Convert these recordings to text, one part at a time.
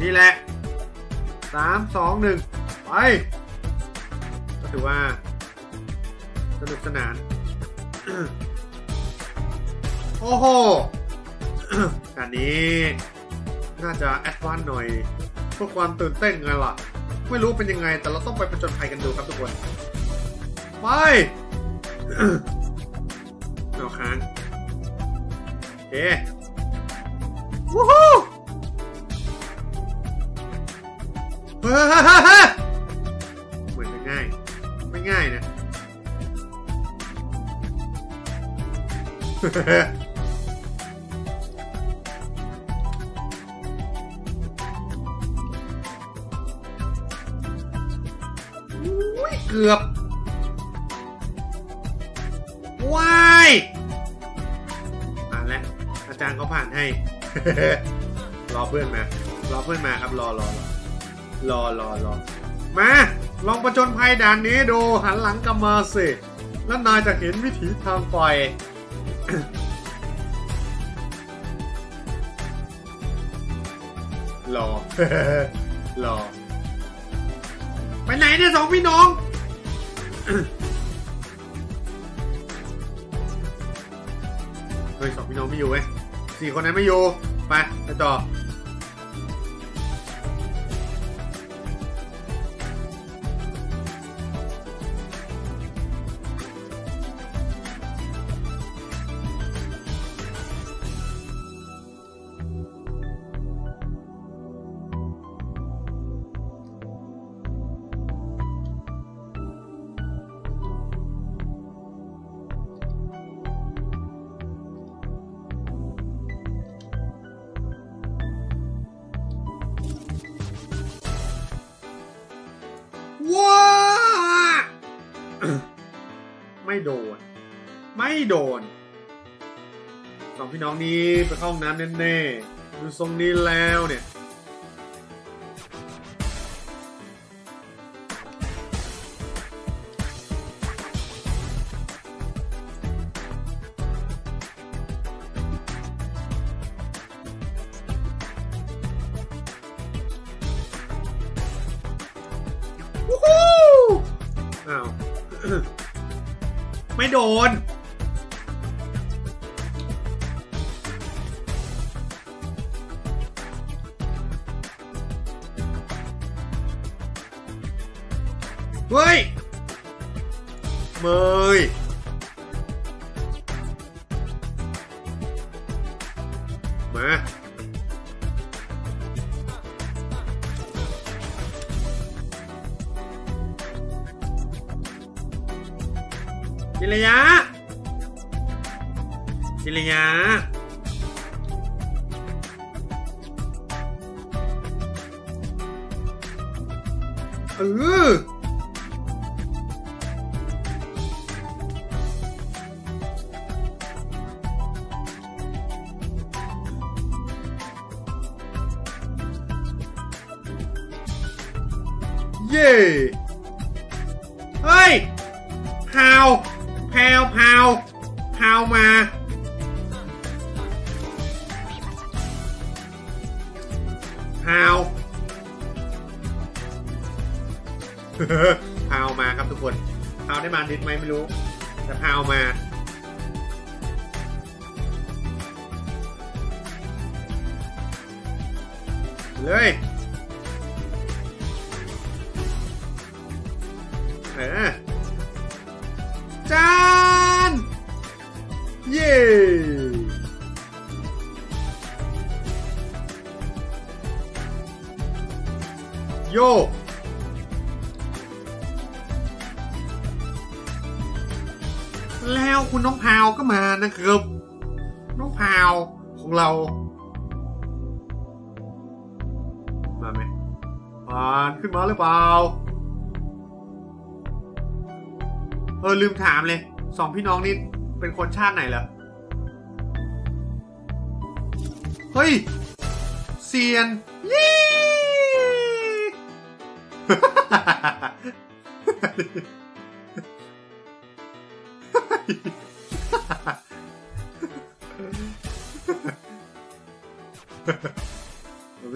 นี่แหละ3 2 1ไปก็ถือว่าสนุกสนาน โอ้โห อันนี้น่าจะแอดวานซ์หน่อยเพื่อความตื่นเต้นไงล่ะไม่รู้เป็นยังไงแต่เราต้องไปประจนภัยกันดูครับทุกคนไป เอาค้างเอ๊ะวู้ฮู้เหมือนจะง่ายไม่ง่ายนะเกือบว้ายผ่านแล้วอาจารย์เขาผ่านให้ รอเพื่อนมารอเพื่อนมาครับรอมาลองประจนภัยด่านนี้ดูหันหลังกลับมาสิแล้วนายจะเห็นวิถีทางปล่อย รอไปไหนเนี่ยสองพี่น้อง เฮ้ยสองพี่น้องไม่อยู่เว้ยสี่คนนั้นไม่อยู่ไปต่อไม่โดนสองพี่น้องนี้ไปเข้าห้องน้ำแน่ๆดูทรงนี้แล้วเนี่ยวู้ฮู้อ้าว ไม่โดนเฮ้ยเมยมาจิรยาเย่เฮ้ยพาวมาพาวมาครับทุกคนพาวได้มาดิดไหมไม่รู้แต่พาวมาเลยจานเย่โยแล้วคุณน้องพาวก็มานะครับน้องพาวของเรามาไหมผ่านขึ้นมาหรือเปล่าลืมถามเลยสองพี่น้องนี่เป็นคนชาติไหนเหรอเฮ้ยเซียนยี่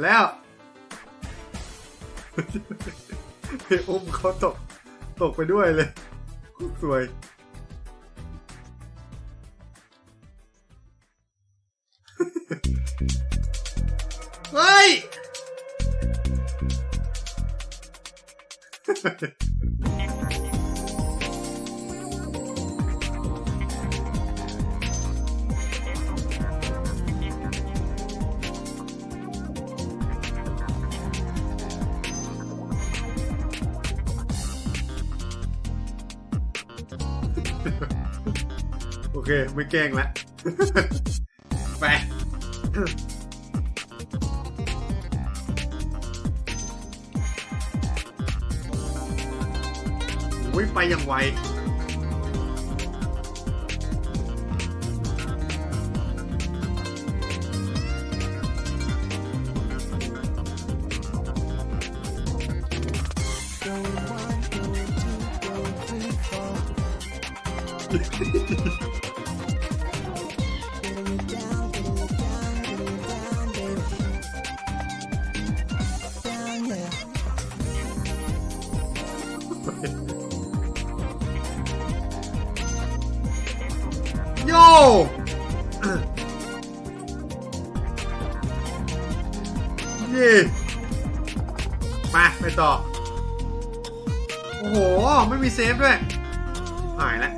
แล้ว ไปอุ้มเขาตกไปด้วยเลยสวยเฮ้ยโอเคไม่แกล้งละไปวิ่งไปอย่างไวโย่ นี่มาไปต่อโอ้โหไม่มีเซฟด้วยหายแล้ว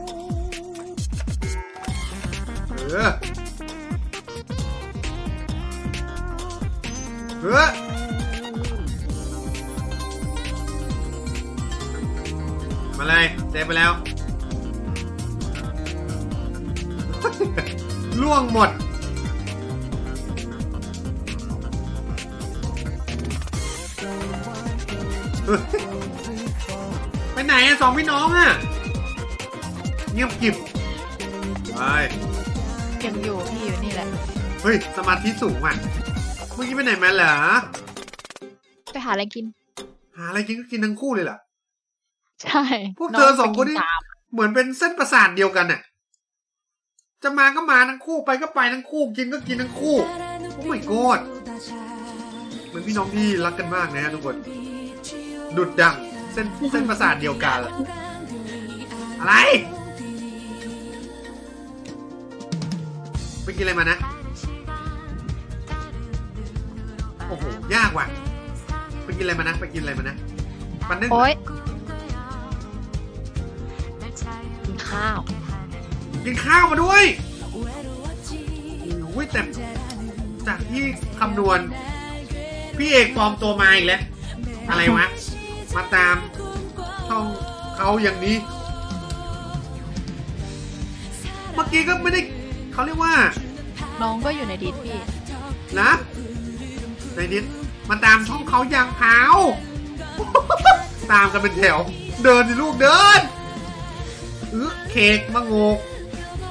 มาเลยเซฟไปแล้วล่วงหมดไปไหนอะสองพี่น้องอะเงียบกิบไปยังอยู่พี่อยู่นี่แหละเฮ้ยสมาธิสูงอ่ะเมื่อกี้ไปไหนมาเหรอไปหาอะไรกินหาอะไรกินก็กินทั้งคู่เลยเหรอใช่พวกเธอสองคนนี่เหมือนเป็นเส้นประสาทเดียวกันน่ะจะมาก็มาทั้งคู่ไปก็ไปทั้งคู่กินก็กินทั้งคู่โอ้ my god เหมือนพี่น้องที่รักกันมากนะทุกคนดุดดังเส้นประสาทเดียวกันอะไรไปกินอะไรมานะโอ้โหยากว่ะไปกินอะไรมานะไปกินอะไรมานะปันนึกโอ๊ยกินข้าวมาด้วยโอ้ยแต่จากที่คำนวณพี่เอกปลอมตัวมาอีกแล้วอะไรวะมาตามเขาอย่างนี้เมื่อกี้ก็ไม่ได้เขาเรียกว่าน้องก็อยู่ในดิสพี่นะในดิสมาตามช่องเขาอย่างเท้าตามกันเป็นแถวเดินสิลูกเดินเค้กมะงก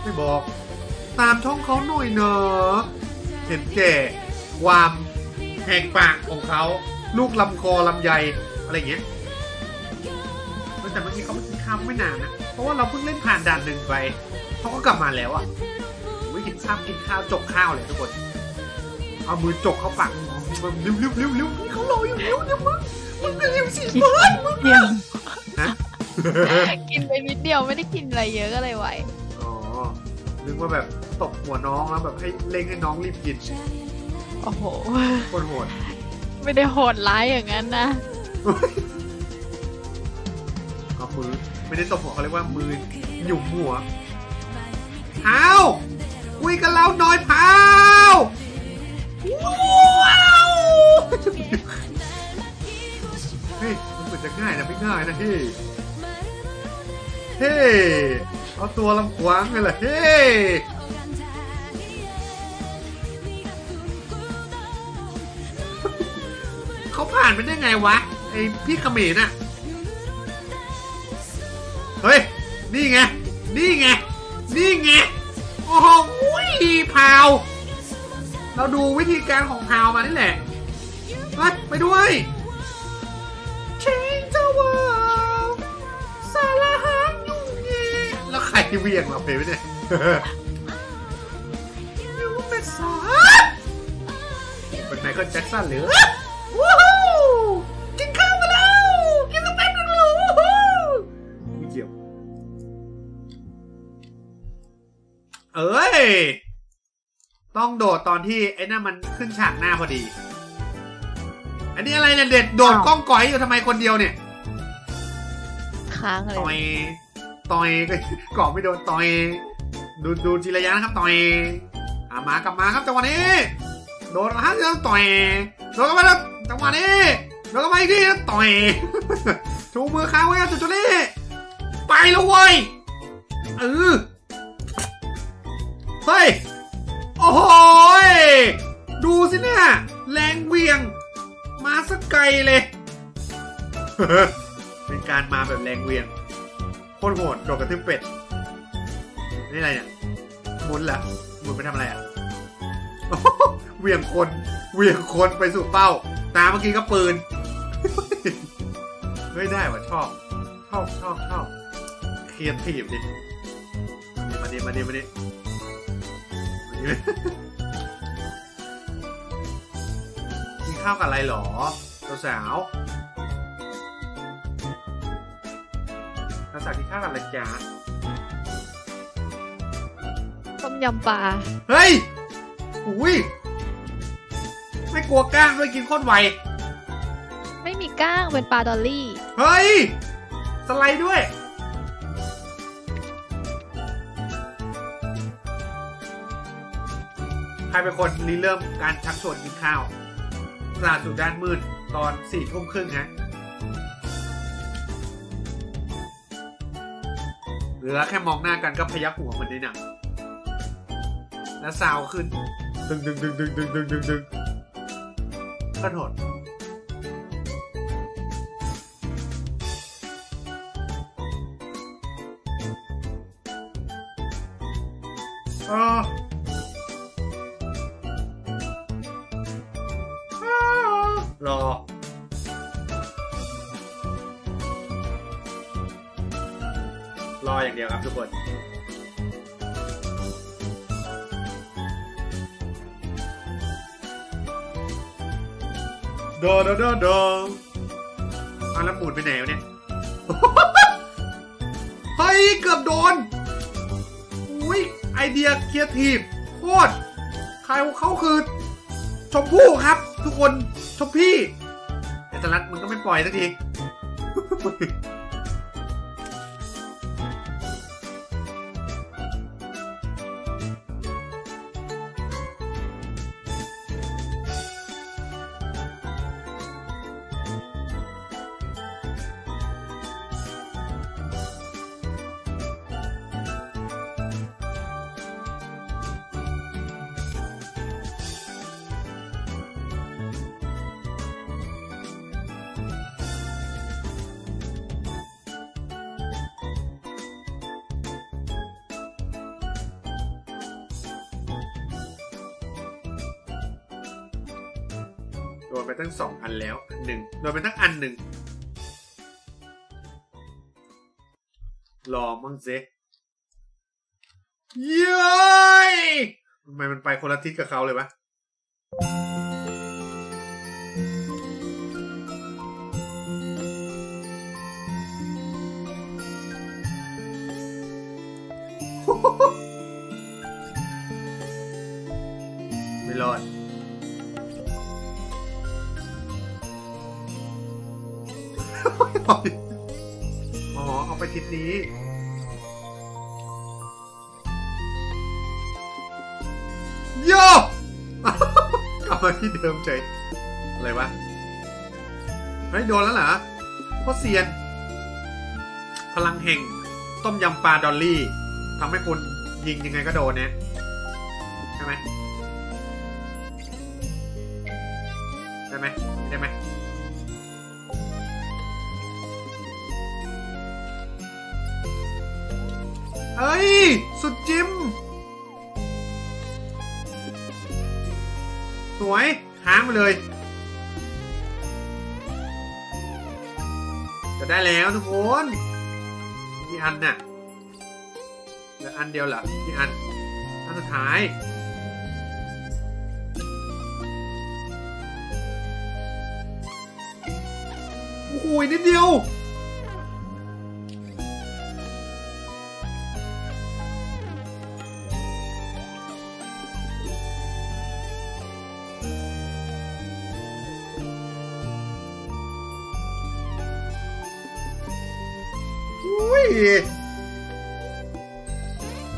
ไม่บอกตามช่องเขาหน่อยเนอะเห็นแก่ความแหกปากของเขาลูกลำคอลำใยอะไรเงี้ยแต่เมื่อกี้เขาไม่กินข้าวไม่นานนะเพราะว่าเราเพิ่งเล่นผ่านด่านหนึ่งไปเขาก็กลับมาแล้วอ่ะไม่กินข้าวจกข้าวเลยทุกคนเอามือจกเข้าปากมันริ้วเขาลอยอยู่เนี่ยมึงเป็นริ้วสีเฟิร์นมึงนะกินไปนิดเดียวไม่ได้กินอะไรเยอะก็เลยไหวอ๋อนึกว่าแบบตกหัวน้องแล้วแบบให้เล่งให้น้องรีบกินโอ้โหคนโหดไม่ได้โหดร้ายอย่างนั้นนะเอามือไม่ได้ตกหัวเขาเรียกว่ามือหยุมหัวเท้าคุยกันแล้วน้อยเท้าว้าวเฮ้ยมันเหมือนจะง่ายนะไม่ง่ายนะพี่เฮ้เอาตัวลำขวางเลยล่ะเฮ้เขาผ่านไปได้ไงวะไอพี่เขมรน่ะเฮ้ยนี่ไงโอ้โหพาวเราดูวิธีการของพาวมานี่แหละไปด้วยที่เวียงเราเพลย์ไปเนี่ยยูเป็นสาวเป็นไมเคิลแจ็คสันหรือว้าวกินข้าวไป ต้องโดดตอนที่ไอ้นั่นมันขึ้นฉากหน้าพอดีอันนี้อะไรเนี่ยเด็ดโดดกล้องก๋อยอยู่ทำไมคนเดียวเนี่ยค้างเลยต่อยเกาะไม่โดนต่อยดูจิระยะนะครับต่อยมากลับมาครับจังหวะนี้โดนมาฮะต่อยโดนกันมาแล้วจังหวะนี้โดนกันมาอีกทีต่อยชูมือค้างไว้จุดจุดนี้ไปแล้วเว้ยเฮ้ยโอ้โหดูสิเนี่ยแรงเวียงมาสักไกลเลยเป็นการมาแบบแรงเวียงโคตรโหดโดดกระทึบเป็ดนี่อะไรเนี่ยหมุนเหรอหมุนไปทำอะไรอ่ะเวียงคนไปสู่เป้าตาเมื่อกี้ก็ปืนเฮ้ยได้ว่ะชอบเคลียร์ทีมดิมาดิกินข้าวกับอะไรหรอสาวภาษาที่ข้าวกับอะไรจ๊ะต้มยำปลาเฮ้ยอุ้ยไม่กลัวก้างด้วยกินโคตรไวไม่มีก้างเป็นปลาดอลลี่เฮ้ยสไลด์ด้วยใครเป็นคนริเริ่มการชักชวนกินข้าวตลาดสู่ด้านมืดตอน4 ทุ่มครึ่งนะเหลือแค่มองหน้ากันก็พยักหัวเหมือนในหนังแล้วซาวขึ้นดึงก็โหดรออย่างเดียวครับทุกคนโดเอาแล้วหมุนไปไหนวะเนี่ยเฮ้ยเกือบโดนอุ้ยไอเดียเคียร์ทีมโคตรใครเขาคือชมพู่ครับทุกคนชมพี่ไอสลัดมึงก็ไม่ปล่อยสักทีโดนไปตั้ง2 อันแล้ว1โดนไปตั้งอัน1รอมั่งเซ่เย้ยทำไมมันไปคนละทิศกับเขาเลยวะไม่รอดอ๋อเอาไปทิศนี้โยกลับมาที่เดิมใจอะไรวะไม่โดนแล้วเหรอเพราะเซียนพลังแห่งต้มยำปลาดอลลี่ทำให้คนยิงยังไงก็โดนเนี่ยใช่ไหมได้ไหมเอ้ยสุดจิ้มสวยค้างไปเลยจะได้แล้วทุกคนกี่อันน่ะเหลืออันเดียวเหรอกี่อันสุดท้ายโอ้โหนิดเดียว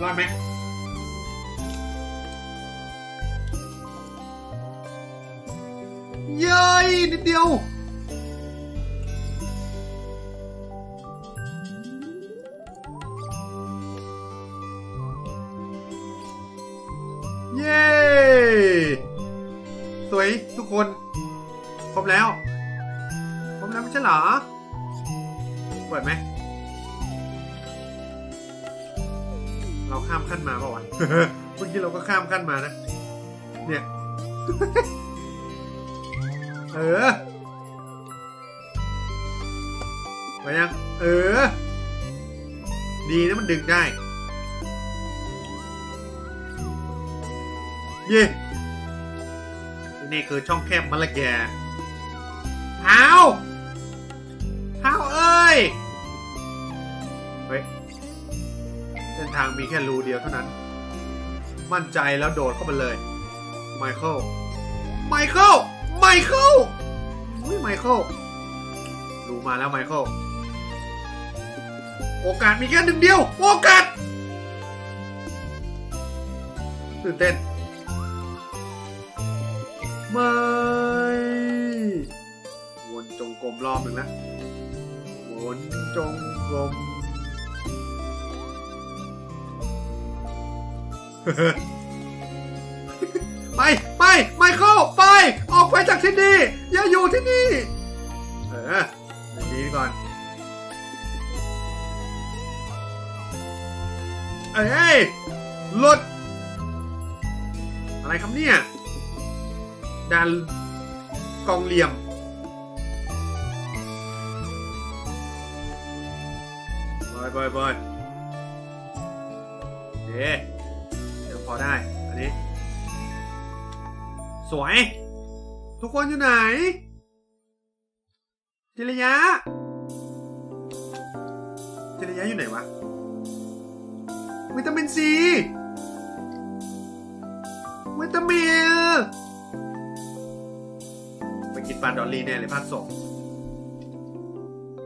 รอดไหมเย้ยนิดเดียวเย้สวยทุกคนครบแล้วไม่ใช่เหรอเปิดไหมเราข้ามขั้นมาป่ะวะเมื่อกี้เราก็ข้ามขั้นมานะเนี่ยไปยังดีนะมันดึงได้เย่นี่คือช่องแคบมะละแกเท้าเอ้ยเฮ้ยเส้นทางมีแค่รูเดียวเท่านั้นมั่นใจแล้วโดดเข้าไปเลยไมเคิลอุ้ยไมเคิลรูมาแล้วไมเคิลโอกาสมีแค่หนึ่งเดียวโอกาสตื่นเต้นไม่วนจงกรมรอบหนึ่งแล้ววนจงกรมไปไมเคิลไปออกไปจากที่นี่อย่าอยู่ที่นี่ดีก่อนเอ้ยหลุดอะไรครับเนี่ยด่านกองเหลี่ยมบอยเดี๋ยวพอได้อันนี้สวยทุกคนอยู่ไหนจิระยะอยู่ไหนวะวิตามินซีวิตามินไปกินปลาดอลลี่แน่เลยภาคสอง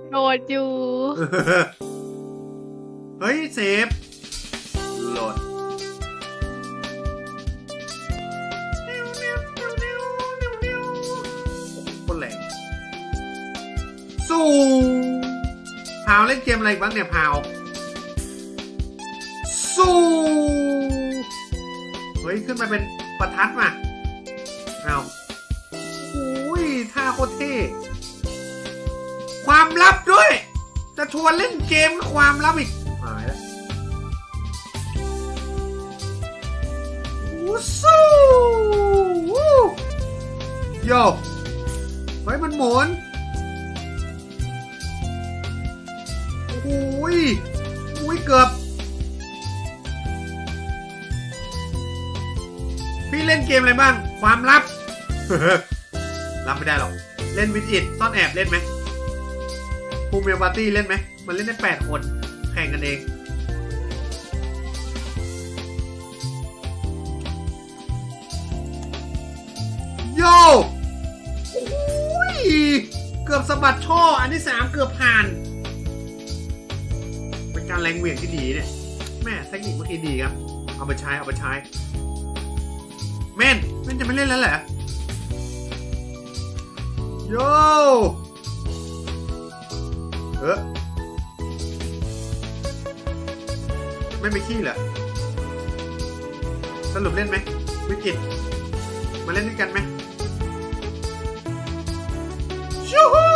โดดอยู่ เฮ้ยเซฟโหลดคนแรงสู้พาวเล่นเกมอะไรบ้างเนี่ยพาวสู้เฮ้ยขึ้นมาเป็นประทัดมาเอาอุ้ยท่าโคตรเท่ความลับด้วยจะชวนเล่นเกมกับความลับอีกหายแล้ววู้ซู่โย่ไว้มันหมุนอุ้ยเกือบพี่เล่นเกมอะไรบ้างความลับ รับไม่ได้หรอกเล่นวิดอิดซ่อนแอบเล่นไหมภูมิปาร์ตี้เล่นไหมมันเล่นได้8คนแข่งกันเองโย่เกือบสะบัดท่ออันที่3เกือบผ่านเป็นการแรงเหวี่ยงที่ดีเนี่ยแม่เทคนิคเมื่อกี้ดีครับเอาไปใช้แม่นจะไม่เล่นแล้วเหรอโย่ไม่ขี้เหรอสรุปเล่นไหมวิกฤตมาเล่นด้วยกันไหมชูฮู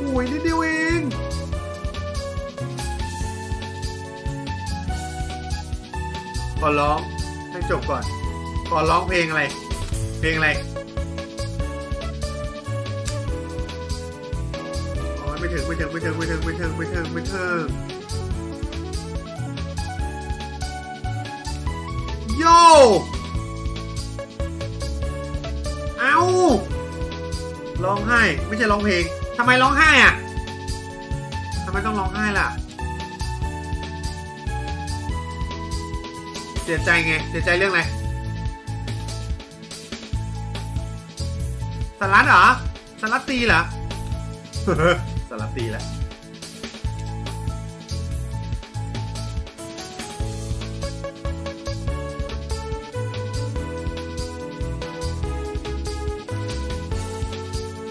อุ้ยนิดเดียวเองขอร้องให้จบก่อนขอร้องเพลงอะไรไม่ถึงโย่เอาร้องไห้ไม่ใช่ร้องเพลงทำไมร้องไห้อ่ะทำไมต้องร้องไห้ล่ะเสียใจไงเสียใจเรื่องอะไรสาระเหรอ สลัดตีเหรอ สลัดตีแล้ว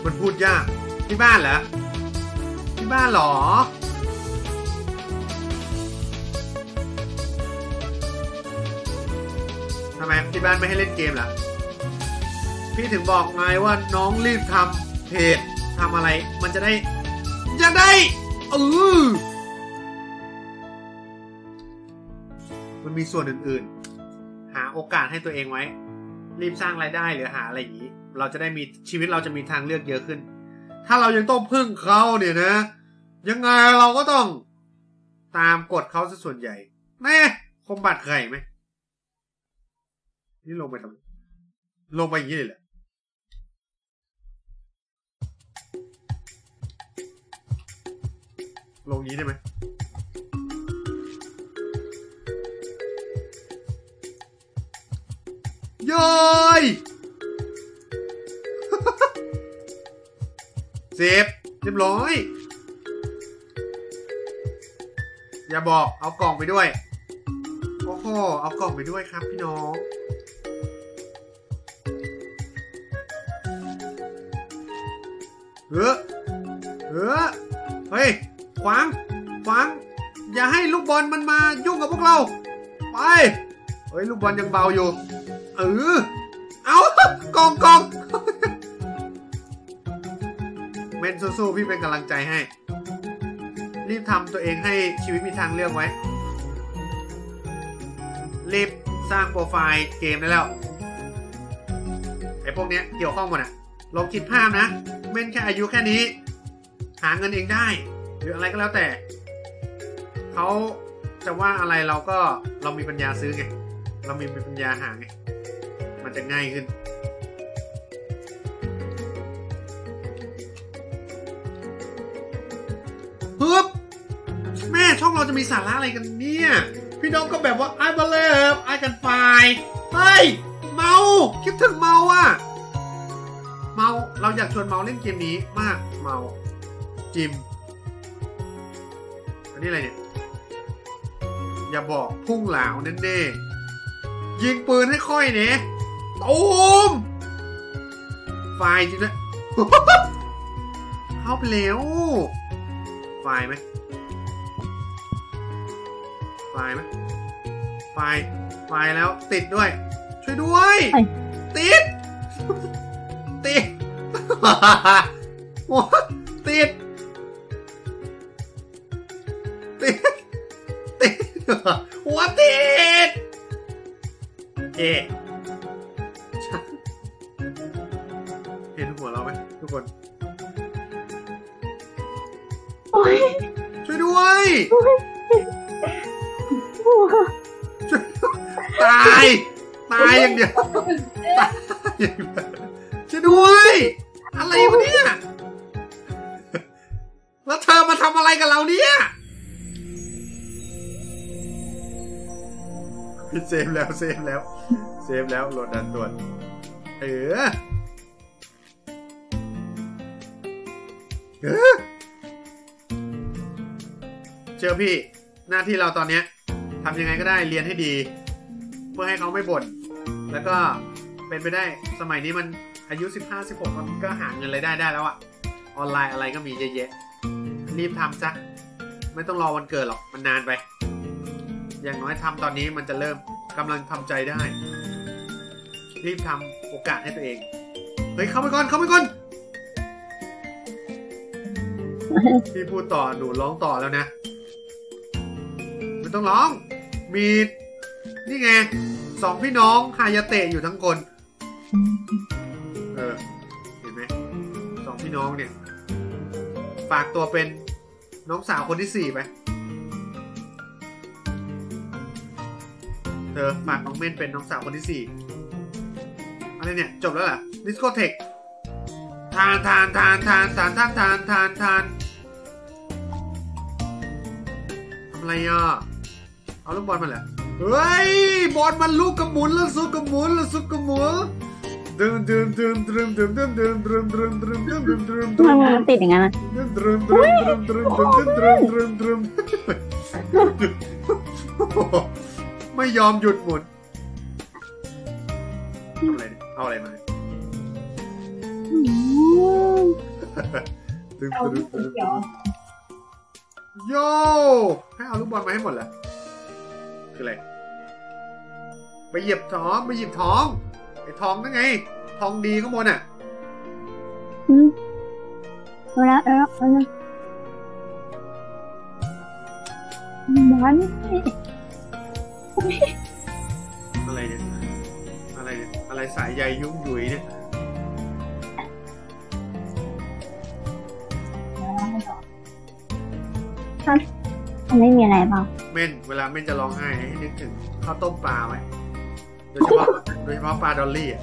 มันพูดยากที่บ้านเหรอที่บ้านหรอทำไมที่บ้านไม่ให้เล่นเกมล่ะพี่ถึงบอกไงว่าน้องรีบทำเพจทำอะไรมันจะได้อยากได้มันมีส่วนอื่นๆหาโอกาสให้ตัวเองไว้รีบสร้างรายได้หรือหาอะไรอย่างนี้เราจะได้มีชีวิตเราจะมีทางเลือกเยอะขึ้นถ้าเรายังต้องพึ่งเขาเนี่ยนะยังไงเราก็ต้องตามกฎเขาซะส่วนใหญ่แม่คมบาดใครไหมนี่ลงไปทำลงไปอย่างนี้เลยแหละลงนี้ได้ไหมย้อยเซฟเรียบร้อยอย่าบอกเอากล่องไปด้วยโอ้โหเอากล่องไปด้วยครับพี่น้องเฮ้ยขวางขวางอย่าให้ลูกบอลมันมายุ่งกับพวกเราไปเฮ้ยลูกบอลยังเบาอยู่เอากล่องเมนสู้ๆพี่เป็นกำลังใจให้รีบทำตัวเองให้ชีวิตมีทางเลือกไว้รีบสร้างโปรไฟล์เกมได้แล้วไอ้พวกเนี้ยเกี่ยวข้องหมดอ่ะลองคิดภาพนะเมนแค่อายุแค่นี้หาเงินเองได้หรืออะไรก็แล้วแต่เขาจะว่าอะไรเราก็เรามีปัญญาซื้อไงเรามีปัญญาหาไงมันจะง่ายขึ้นปึ๊บแม่ช่องเราจะมีสาระอะไรกันเนี่ยพี่น้องก็แบบว่าไอ้บอลเลิฟไอ้กันไฟเฮ้ยเมาคิดถึงเมาอ่ะเมาเราอยากชวนเมาเล่นเกมนี้มากเมาจิมอันนี้อะไรเนี่ยอย่าบอกพุ่งเหลาแน่ๆยิงปืนให้ค่อยเนี่ยตูมไฟจริงด้วยเข้าไปแล้วไฟไหมไฟไหมไฟแล้วติดด้วยช่วยด้วยติด ติด หัวติดเห็นหัวเราไหมทุกคนช่วยด้วยตายอย่างเดียวช่วยด้วยอะไรวะเนี่ยแล้วเธอมาทำอะไรกับเราเนี่ยเซฟแล้วเซฟแล้วโหลดดันด่วนเจอพี่หน้าที่เราตอนนี้ทำยังไงก็ได้เรียนให้ดีเพื่อให้เขาไม่บ่นแล้วก็เป็นไปได้สมัยนี้มันอายุ15-16มันก็หาเงินรายได้แล้วอะออนไลน์อะไรก็มีเยอะแยะรีบทำซะไม่ต้องรอวันเกิดหรอกมันนานไปอย่างน้อยทำตอนนี้มันจะเริ่มกำลังทำใจได้รีบทำโอกาสให้ตัวเองเฮ้ยเข้าไปก่อนพี่พูดต่อหนูร้องต่อแล้วนะไม่ต้องร้องมีนี่ไงสองพี่น้องฮายาเตะอยู่ทั้งคนเห็นไหมสองพี่น้องเนี่ยฝากตัวเป็นน้องสาวคนที่4ไปเธอฝากน้องเม่นเป็นน้องสาวคนที่4อะไรเนี่ยจบแล้วเหรอดิสโกเทคทานทำอะไรอ่ะเอาลูกบอลมาแหละเฮ้ยบอลมันลูกกระหมุนแล้วซุกกระหมุน มันติดอย่างนั้นอ่ะไม่ยอมหยุดหมุนอะไรเอาอะไรมาเอาลูกบอลเขียวโย่ให้เอาลูกบอลมาให้หมดละคืออะไรไปหยิบท้องไปหยิบท้องไอ้ทองนั่นไงทองดีข้างบนอ่ะเอาละเอาละเอาละมันอะไรเนี่ยอะไรเนี่ยอะไรสายใยยุ่งหยุ่ยเนี่ยไม่มีอะไรเปล่าเม่นเวลาเม่นจะร้องไห้ให้นึกถึงข้าวต้มปลาไหมโดยเฉพาะปลาดอลลี่อ่ะ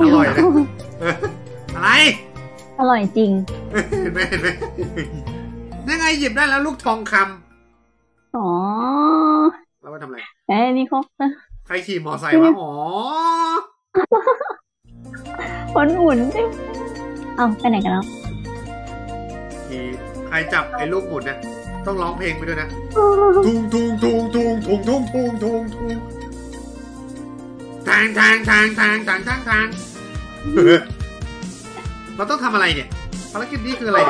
อร่อยนะอะไรอร่อยจริงเห็นไหมนี่ไงหยิบได้แล้วลูกทองคำอ๋อแล้วมาทำอะไรเอ้ยนี่ครบใครขี่มอไซค์วะอ๋อคนอุ่นเอ้าไปไหนกันแล้วใครจับไอ้ลูกหมุนนะต้องร้องเพลงไปด้วยนะทุงทุงทุงทุงทุงทุงทุงทุงทุงทางเราต้องทำอะไรเนี่ยภารกิจนี้คืออะไร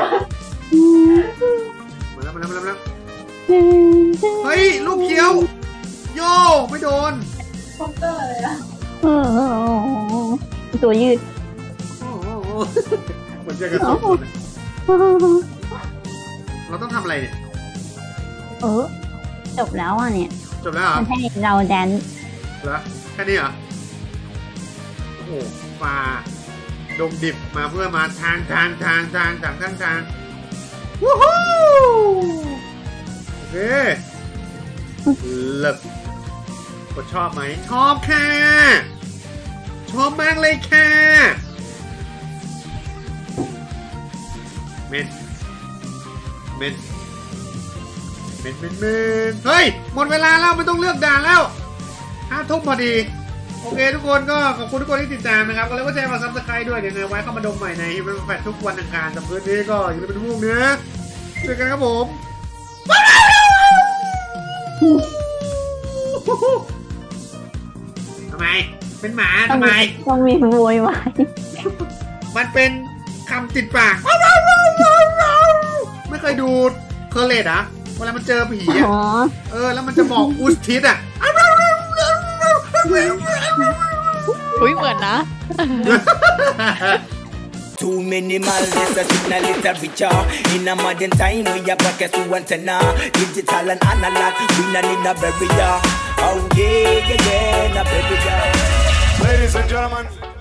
มาแล้วเฮ้ยลูกเขียวโย่ไม่โดนคอมเตอร์เลยอะตัวยืดเหมือนจะกระสุนเราต้องทำอะไรเนี่ยจบแล้วอ่ะเนี่ยจบแล้วอ่ะให้เราแดนเหรอแค่นี้เหรอโอ้โหมาดงดิบมาเพื่อมาทางวู้ฮู้โอเคเลิฟกดชอบไหมชอบค่ะชอบมากเลยค่ะเมนเฮ้ยหมดเวลาแล้วไม่ต้องเลือกด่านแล้ว5 ทุ่มพอดีโอเคทุกคนก็ขอบคุณทุกคนที่ติดตามนะครับก็แล้วก็แชร์มาซับสไครบ์ด้วยเดี๋ยวไว้เข้ามาดมใหม่ในแฟลชทุกวันอังคารแต่คืนนี้ก็อย่าลืมเป็นห่วงเนื้อเจอกันครับผมทำไมเป็นหมาทำไมต้องมีโวยวายมันเป็นคำติดปากไม่เคยดูเคอร์เลตอ่ะเวลามันเจอผีอ่ะแล้วมันจะบอกอุสทิสอ่ะอุ้ยเหมือนนะ Too minimal, this a signal, it's a picture. In a modern time, we a pocket to antenna. Digital and analog, we not need a barrier. Oh yeah, yeah, yeah, no barrier. Ladies and gentlemen.